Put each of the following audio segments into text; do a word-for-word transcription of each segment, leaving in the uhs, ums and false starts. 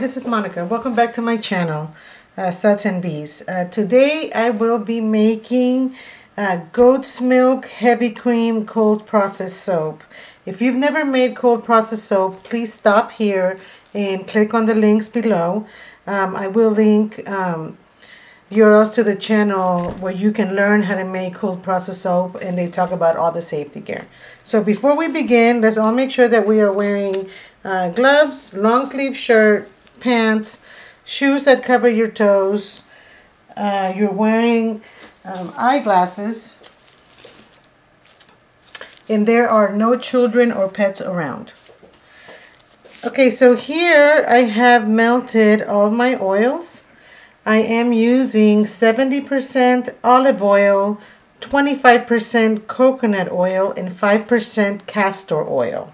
This is Monica. Welcome back to my channel, uh, Suds and Bees. Uh, today I will be making uh, goat's milk heavy cream cold process soap. If you've never made cold process soap, please stop here and click on the links below. Um, I will link um, U R Ls to the channel where you can learn how to make cold process soap, and they talk about all the safety gear. So before we begin, let's all make sure that we are wearing uh, gloves, long sleeve shirt, pants, shoes that cover your toes, uh, you're wearing um, eyeglasses, and there are no children or pets around. Okay, so here I have melted all my oils. I am using seventy percent olive oil, twenty-five percent coconut oil, and five percent castor oil.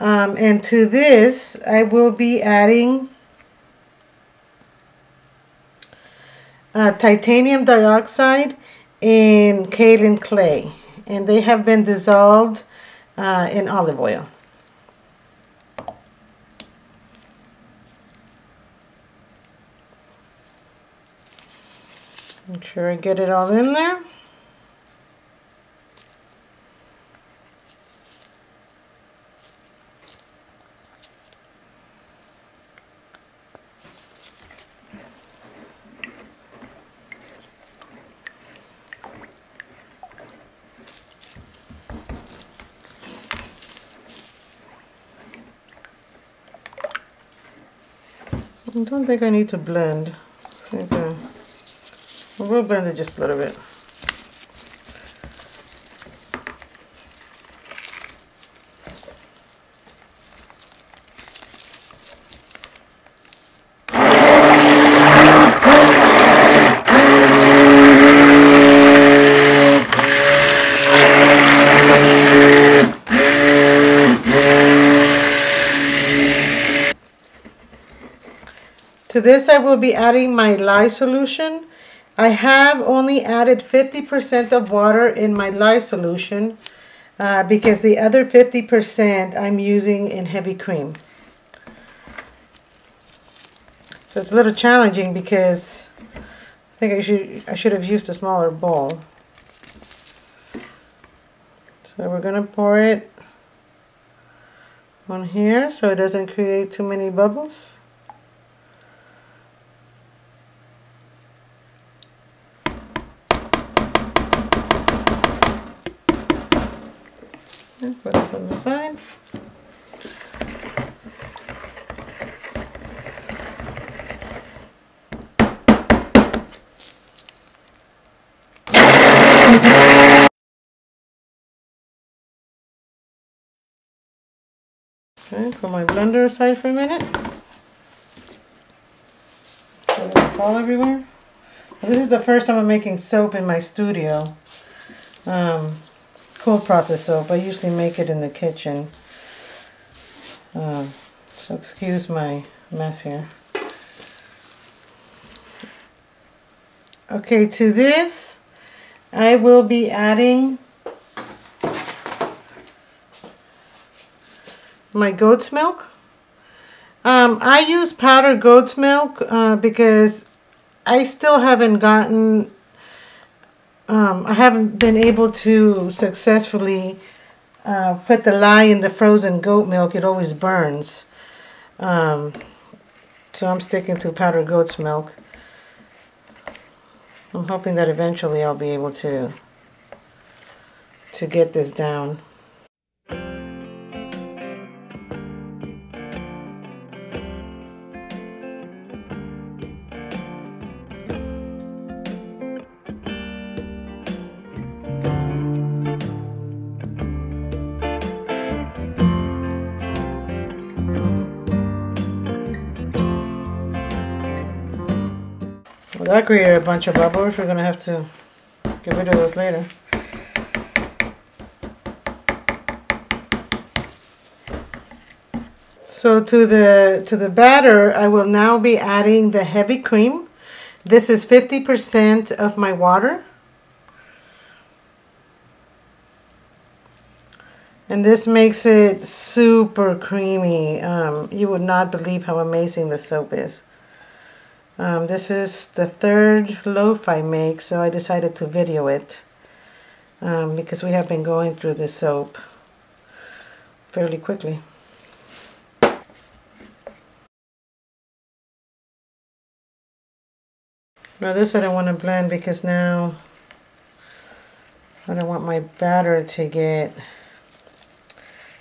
Um, and to this, I will be adding uh, titanium dioxide and kaolin clay. And they have been dissolved uh, in olive oil. Make sure I get it all in there. I don't think I need to blend. Okay. We'll blend it just a little bit. To this I will be adding my lye solution. I have only added fifty percent of water in my lye solution uh, because the other fifty percent I'm using in heavy cream. So it's a little challenging because I think I should, I should have used a smaller bowl. So we're going to pour it on here so it doesn't create too many bubbles. Put this on the side. Okay, put my blender aside for a minute. So it doesn't fall everywhere. Well, this is the first time I'm making soap in my studio. Um, Cold process soap. I usually make it in the kitchen. Uh, so excuse my mess here. Okay, to this I will be adding my goat's milk. Um, I use powdered goat's milk uh, because I still haven't gotten Um, I haven't been able to successfully uh, put the lye in the frozen goat milk. It always burns. Um, so I'm sticking to powdered goat's milk. I'm hoping that eventually I'll be able to to get this down. That created a bunch of bubbles. We're gonna have to get rid of those later. So to the to the batter, I will now be adding the heavy cream. This is fifty percent of my water, And this makes it super creamy. Um, you would not believe how amazing the soap is. Um, this is the third loaf I make, so I decided to video it um, because we have been going through this soap fairly quickly. Now this I don't want to blend because now I don't want my batter to get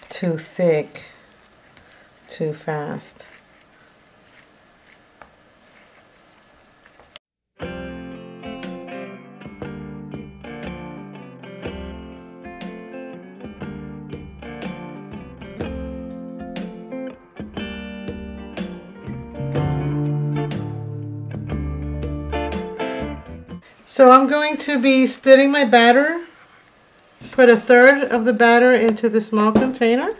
too thick too fast. So I'm going to be splitting my batter, put a third of the batter into the small container,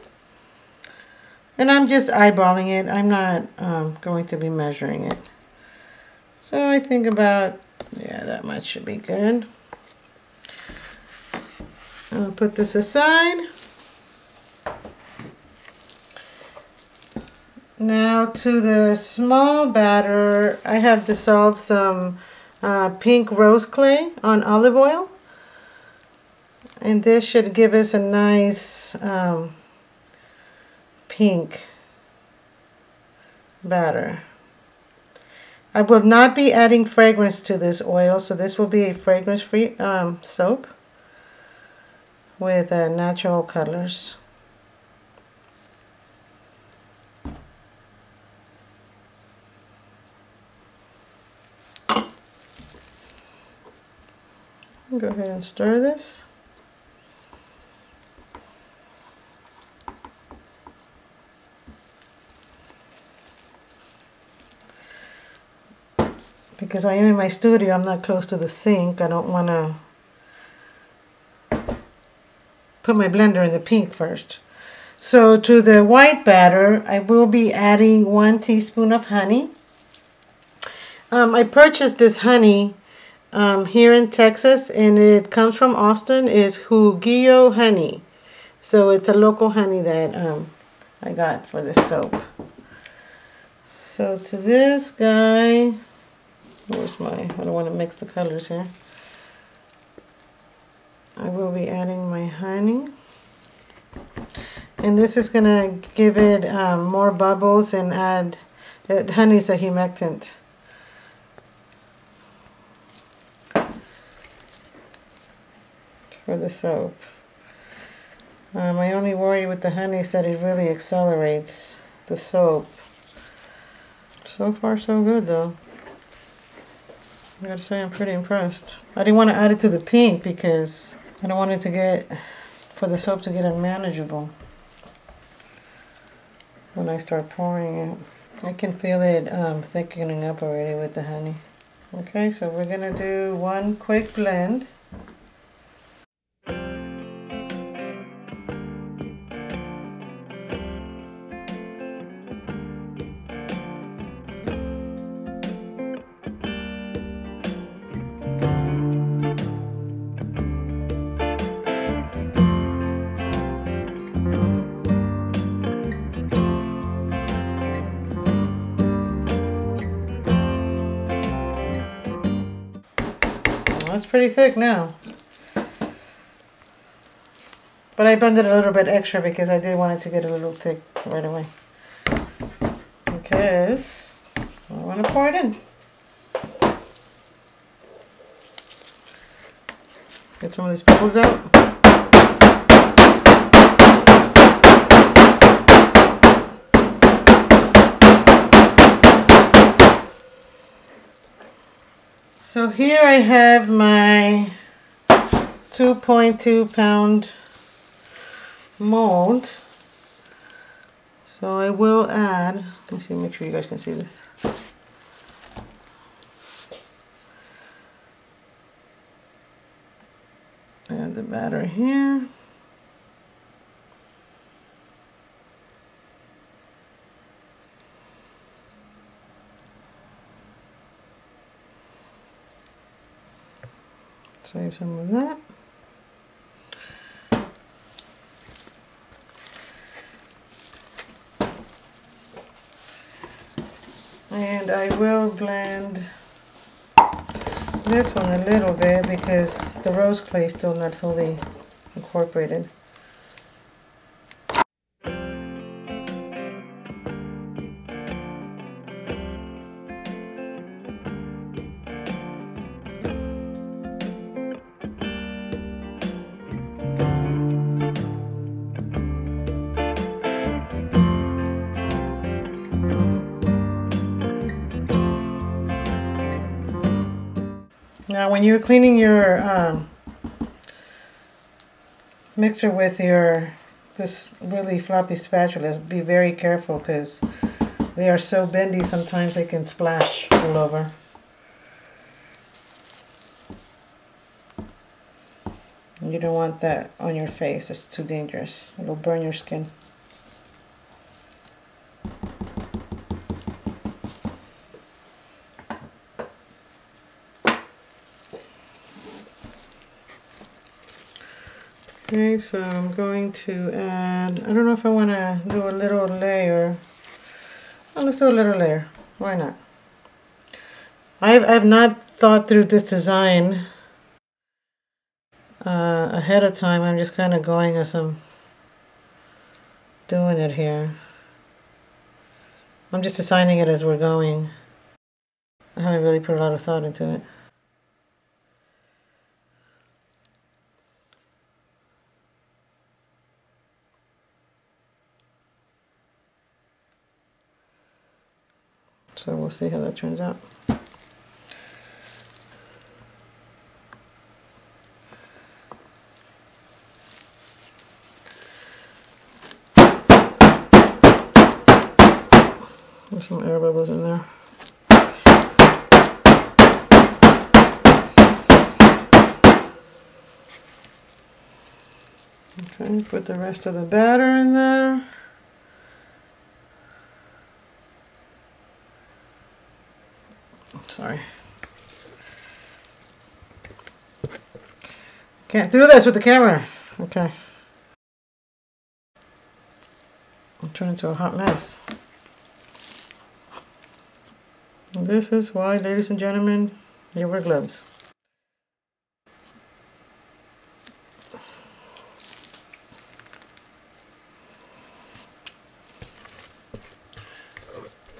and I'm just eyeballing it. I'm not um, going to be measuring it. So I think about, yeah, that much should be good. I'll put this aside. Now to the small batter, I have dissolved some Uh, pink rose clay on olive oil, and this should give us a nice um, pink batter. I will not be adding fragrance to this oil, so this will be a fragrance free um, soap with uh, natural colors. Go ahead and stir this. Because I am in my studio, I'm not close to the sink. I don't want to put my blender in the pink first. So to the white batter, I will be adding one teaspoon of honey. Um, I purchased this honey Um, here in Texas, and it comes from Austin, is Hugillo honey. So it's a local honey that um, I got for this soap. So to this guy, where's my, I don't want to mix the colors here. I will be adding my honey. And this is going to give it um, more bubbles and add, uh, honey's a humectant. For the soap. Um, I only worry with the honey is that it really accelerates the soap. So far so good though. I gotta say I'm pretty impressed. I didn't want to add it to the pink because I don't want it to get, for the soap to get unmanageable when I start pouring it. I can feel it um, thickening up already with the honey. Okay, so we're gonna do one quick blend. It's pretty thick now, but I blended a little bit extra because I did want it to get a little thick right away because I want to pour it in. Get some of these bubbles out. So here I have my two point two pound mold. So I will add, let me see, make sure you guys can see this. Add the batter here. Save some of that. I will blend this one a little bit because the rose clay is still not fully incorporated. Now when you're cleaning your um, mixer with your this really floppy spatula, be very careful because they are so bendy sometimes they can splash all over. You don't want that on your face, it's too dangerous. It'll burn your skin. Okay, so I'm going to add, I don't know if I want to do a little layer. Well, let's do a little layer. Why not? I've, I've not thought through this design uh, ahead of time. I'm just kind of going as I'm doing it here. I'm just designing it as we're going. I haven't really put a lot of thought into it. So we'll see how that turns out. There's some air bubbles in there. Okay, put the rest of the batter in there. Sorry. Can't do this with the camera. Okay. I'm turning into a hot mess. And this is why, ladies and gentlemen, you wear gloves.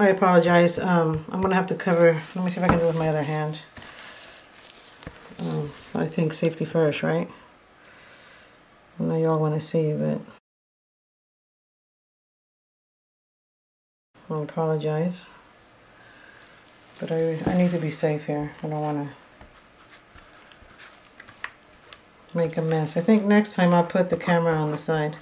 I apologize. Um, I'm going to have to cover. Let me see if I can do it with my other hand. Um, I think safety first, right? I know y'all want to see, but I apologize. But I, I need to be safe here. I don't want to make a mess. I think next time I'll put the camera on the side.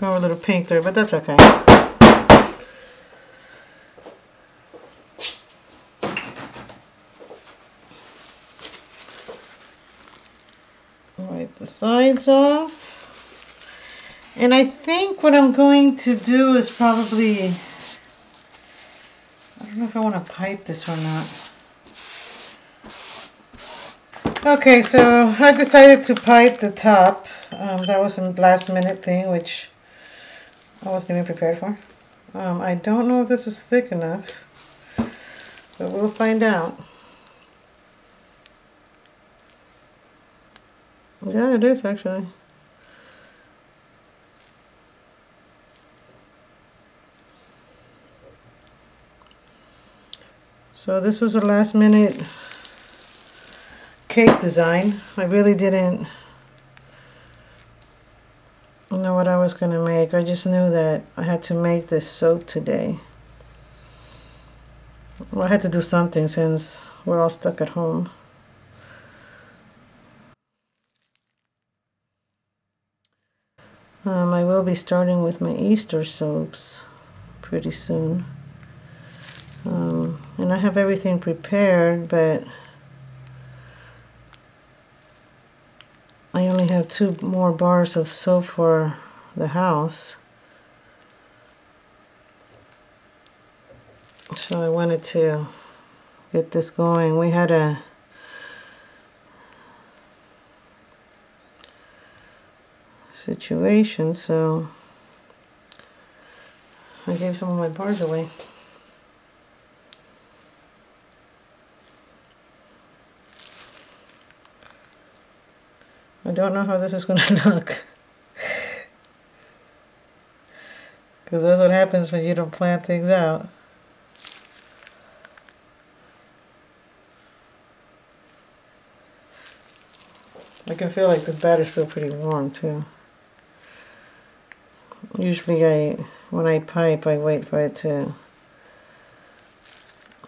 Oh, a little pink there, but that's okay. Wipe the sides off. And I think what I'm going to do is probably, I don't know if I want to pipe this or not. Okay, so I decided to pipe the top. Um, that was a last minute thing, which I wasn't even prepared for. Um, I don't know if this is thick enough, but we'll find out. Yeah, it is actually. So this was a last minute cake design. I really didn't know what I was going to make. I just knew that I had to make this soap today. Well, I had to do something since we're all stuck at home. Um, I will be starting with my Easter soaps pretty soon. Um, and I have everything prepared, but I only have two more bars of soap for the house, So I wanted to get this going. We had a situation, so I gave some of my bars away. I don't know how this is going to look, because that's what happens when you don't plan things out. I can feel like this batter's still pretty warm too. Usually I, when I pipe, I wait for it to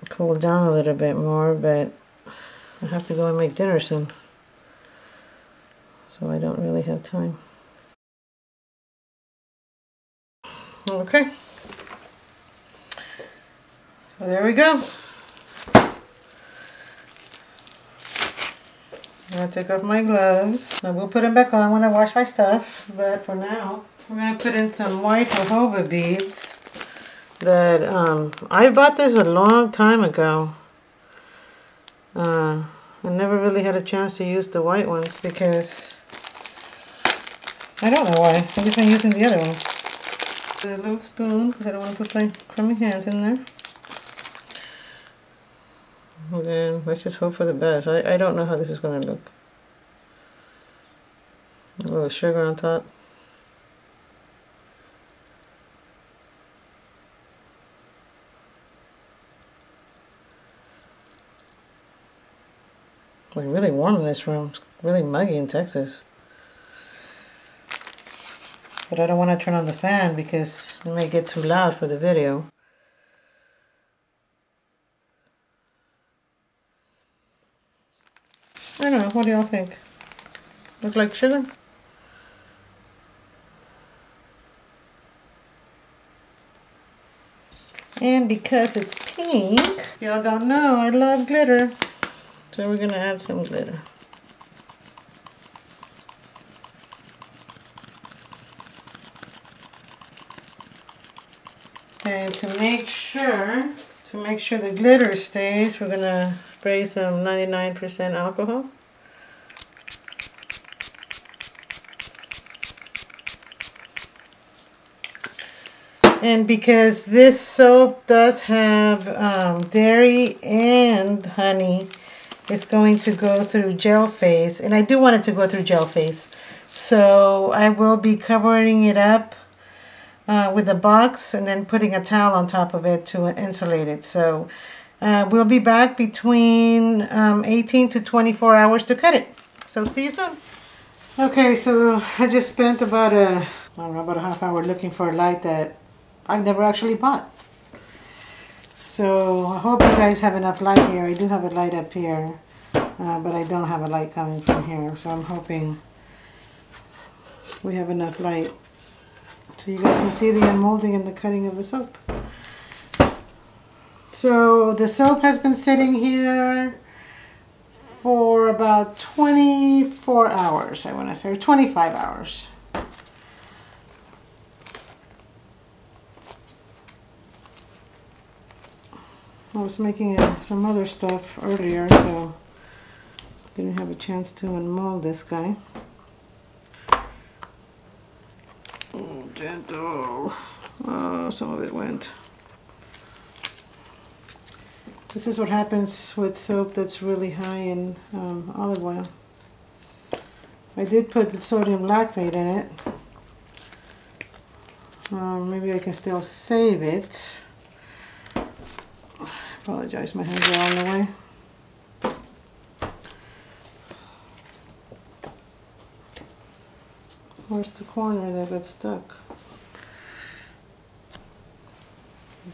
cool down a little bit more, but I have to go and make dinner soon, so I don't really have time. Okay. So there we go. I'm going to take off my gloves. I will put them back on when I wash my stuff, but for now, we're going to put in some white jojoba beads that um, I bought this a long time ago. Uh, I never really had a chance to use the white ones because I don't know why. I've just been using the other ones. A little spoon because I don't want to put my crummy hands in there. And then let's just hope for the best. I, I don't know how this is going to look. A little sugar on top. It's really warm in this room. It's really muggy in Texas. But I don't want to turn on the fan because it may get too loud for the video. I don't know, what do y'all think? Look like sugar? And because it's pink, y'all don't know, I love glitter. So we're going to add some glitter. And to make sure, to make sure the glitter stays, we're going to spray some ninety-nine percent alcohol. And because this soap does have um, dairy and honey, it's going to go through gel phase, and I do want it to go through gel phase, so I will be covering it up uh, with a box and then putting a towel on top of it to insulate it. So uh, we'll be back between um, eighteen to twenty-four hours to cut it, so see you soon. Okay, so I just spent about a, I don't know, about a half hour looking for a light that I've never actually bought. So I hope you guys have enough light here. I do have a light up here, uh, but I don't have a light coming from here. So I'm hoping we have enough light so you guys can see the unmolding and the cutting of the soap. So the soap has been sitting here for about twenty-four hours, I want to say, or twenty-five hours. I was making uh, some other stuff earlier, so didn't have a chance to unmold this guy. Oh, gentle. Oh, some of it went. This is what happens with soap that's really high in um, olive oil. I did put the sodium lactate in it. Um, maybe I can still save it. Apologize, my hands are all in the way. Where's the corner that got stuck?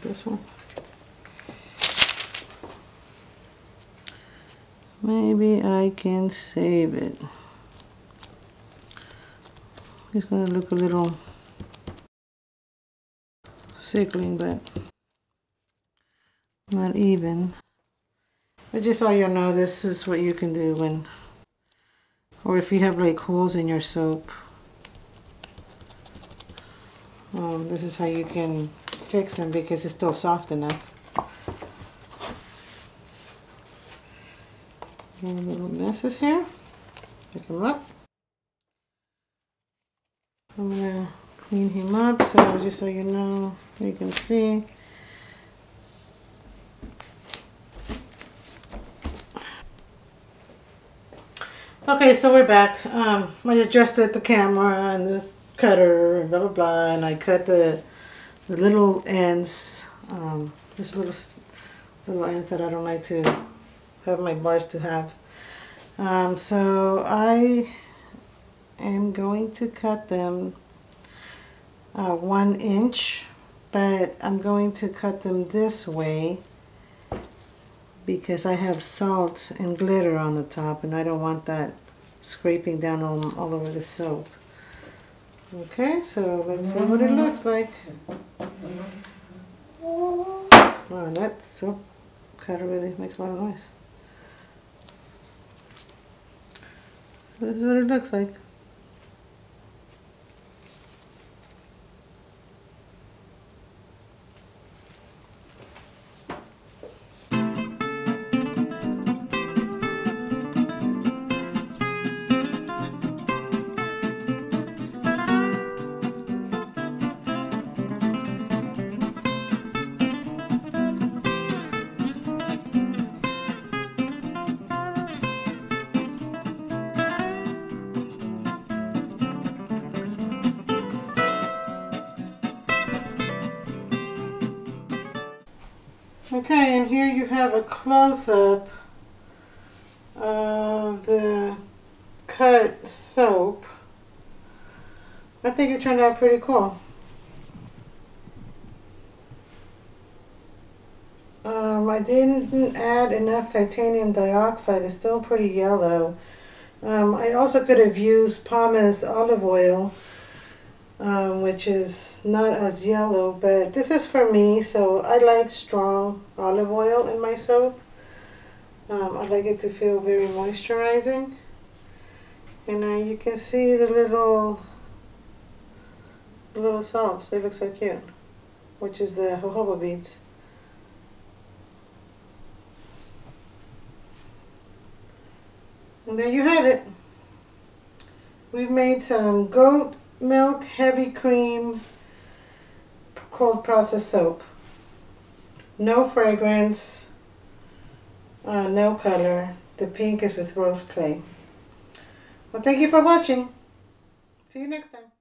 This one. Maybe I can save it. It's going to look a little sickling, but not even. But just so you know, this is what you can do when, or if you have like holes in your soap, um, this is how you can fix them because it's still soft enough. little messes here. Pick him up. I'm gonna clean him up, so just so you know, you can see. Okay, so we're back. Um, I adjusted the camera and this cutter and blah blah blah, and I cut the the little ends. Um, this little little ends that I don't like to have my bars to have. Um, so I. I'm going to cut them uh, one inch, but I'm going to cut them this way because I have salt and glitter on the top and I don't want that scraping down all, all over the soap. Okay, so let's see what it looks like. Oh, that soap cutter really makes a lot of noise. So this is what it looks like. Okay, and here you have a close-up of the cut soap. I think it turned out pretty cool. Um, I didn't add enough titanium dioxide. It's still pretty yellow. Um, I also could have used Palmer's olive oil, Um, which is not as yellow, but this is for me, so I like strong olive oil in my soap. Um, I like it to feel very moisturizing. And uh, you can see the little the little salts, they look so cute, which is the jojoba beads. And there you have it. We've made some goat milk heavy cream cold process soap. No fragrance, uh, no color. The pink is with rose clay. Well, thank you for watching. See you next time.